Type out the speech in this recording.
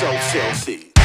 so filthy.